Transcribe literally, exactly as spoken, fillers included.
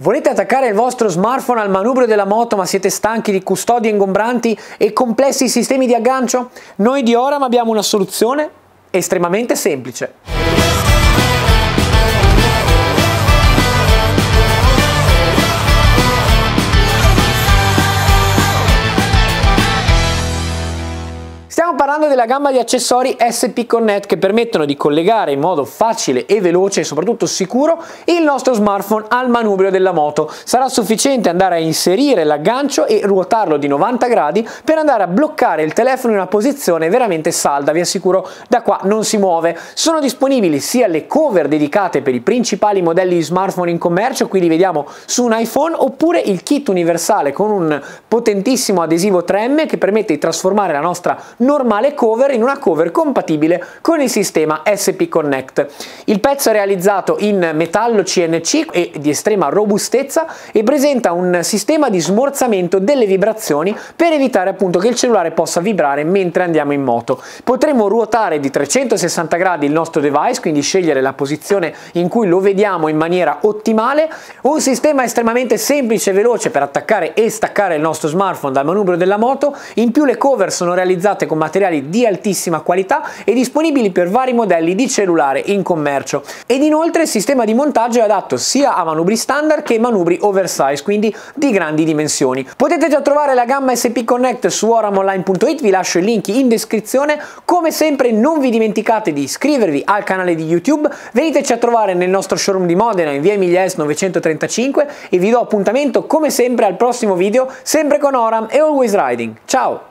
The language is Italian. Volete attaccare il vostro smartphone al manubrio della moto ma siete stanchi di custodie ingombranti e complessi sistemi di aggancio? Noi di Oram abbiamo una soluzione estremamente semplice. Stiamo parlando della gamma di accessori S P Connect che permettono di collegare in modo facile e veloce e soprattutto sicuro il nostro smartphone al manubrio della moto. Sarà sufficiente andare a inserire l'aggancio e ruotarlo di novanta gradi per andare a bloccare il telefono in una posizione veramente salda, vi assicuro da qua non si muove. Sono disponibili sia le cover dedicate per i principali modelli di smartphone in commercio, qui li vediamo su un iPhone, oppure il kit universale con un potentissimo adesivo tre emme che permette di trasformare la nostra normale cover in una cover compatibile con il sistema S P Connect. Il pezzo è realizzato in metallo C N C e di estrema robustezza e presenta un sistema di smorzamento delle vibrazioni per evitare appunto che il cellulare possa vibrare mentre andiamo in moto. Potremo ruotare di trecentosessanta gradi il nostro device, quindi scegliere la posizione in cui lo vediamo in maniera ottimale. Un sistema estremamente semplice e veloce per attaccare e staccare il nostro smartphone dal manubrio della moto. In più le cover sono realizzate con materiali di altissima qualità e disponibili per vari modelli di cellulare in commercio, ed inoltre il sistema di montaggio è adatto sia a manubri standard che manubri oversize, quindi di grandi dimensioni. Potete già trovare la gamma S P Connect su oramonline punto it, vi lascio i link in descrizione. Come sempre non vi dimenticate di iscrivervi al canale di YouTube, veniteci a trovare nel nostro showroom di Modena in via Emilia S novecentotrentacinque e vi do appuntamento come sempre al prossimo video, sempre con Oram e Always Riding. Ciao!